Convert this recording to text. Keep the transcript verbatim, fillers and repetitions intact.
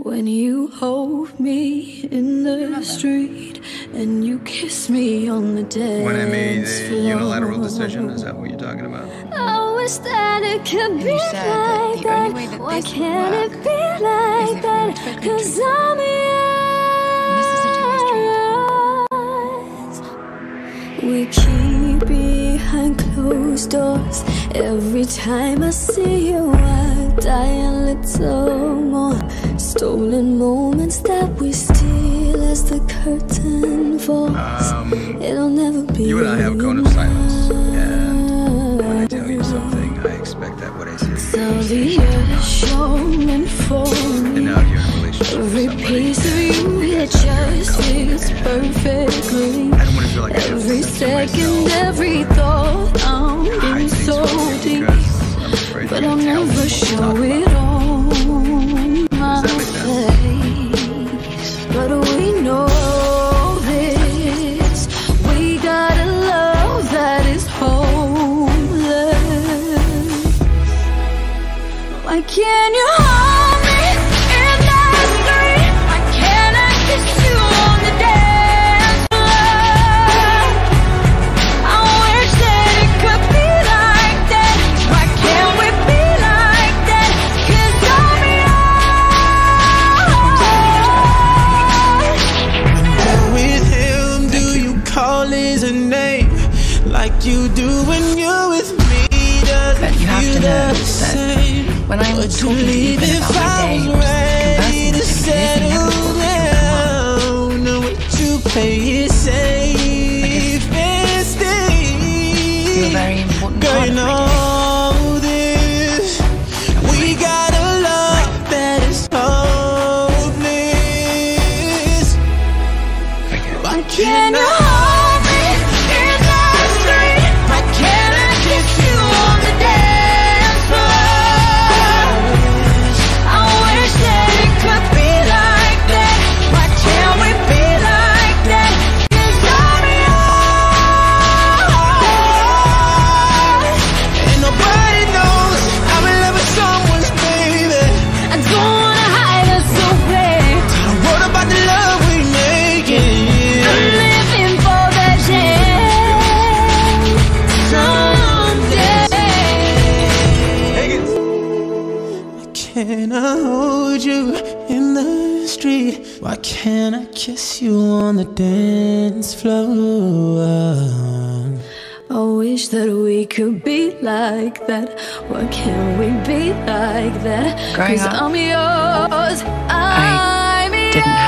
When you hold me in the street and you kiss me on the dance floor. When I made a unilateral decision, is that what you're talking about? I wish that it could be like that. Why can't it be like that? Because I'm yours. We keep behind closed doors. Every time I see you, I die a little more. Stolen moments that we steal as the curtain falls. Um, It'll never be. You and I have a cone of silence, and when I tell you something, I expect that what I say is true. And now you're in a relationship with somebody. Every piece of you here just fits perfectly. I don't want to feel like I have to accept myself. Every second, every thought, I'm being so deep, but I'll never show it all. But we know this, we got a love that is homeless. Why can't you hold me in the street? Why can't I kiss you on the dance floor? I wish that it could be like that. Why can't we be like that? 'Cause I'm you do when you're with me, but you have to know that when I'm talking to people about my day, I'm just conversing with people, everything happens because you're a very important part of my day. Why can't I kiss you on the dance floor? I wish that we could be like that. Why can't we be like that? Growing up, I'm yours. I'm I didn't have